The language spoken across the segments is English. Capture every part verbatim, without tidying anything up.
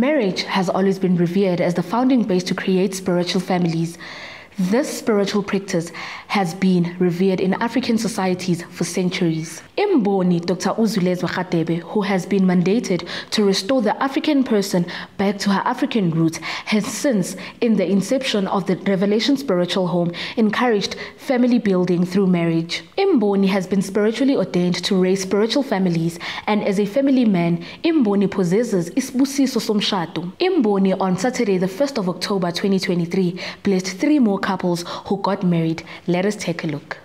Marriage has always been revered as the founding base to create spiritual families. This spiritual practice has been revered in African societies for centuries. Imboni Doctor Uzwi-Lezwe Radebe, who has been mandated to restore the African person back to her African roots, has since, in the inception of the Revelation Spiritual Home, encouraged family building through marriage. Imboni has been spiritually ordained to raise spiritual families, and as a family man, Imboni possesses isibusiso somshado. Imboni, on Saturday, the first of October twenty twenty-three, blessed three more couples who got married. Let us take a look.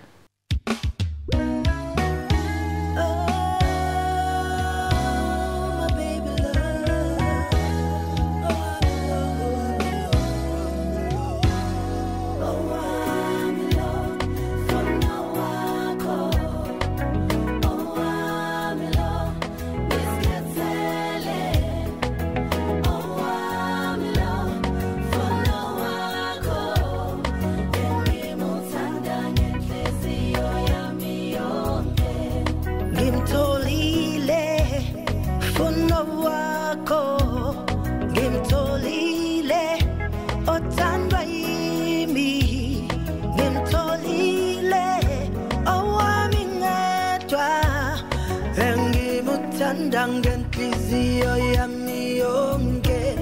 Ngenhliziyo yami yonke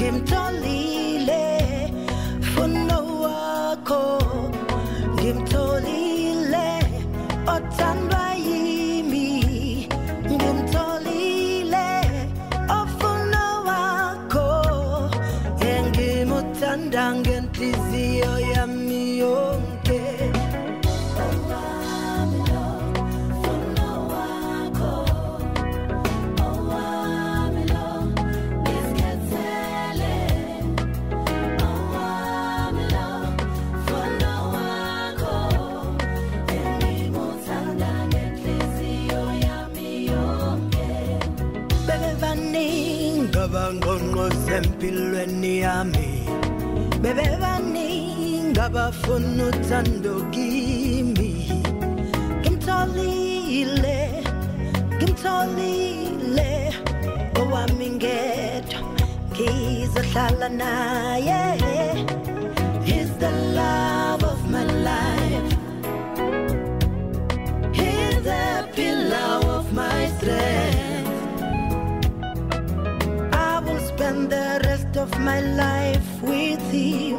ngimtholile mfundo wakho ngimtholile othandwa yimi ngimtholile ofundo wakho engimuthanda ngenhliziyo yami yonke. Empilweni yami bebe baninga bafuna uthando kimi ngimtholile ngimtholile owami ngedwa ngizohlala naye. He's the love of my life, he's the pillar of my strength. The rest of my life with you.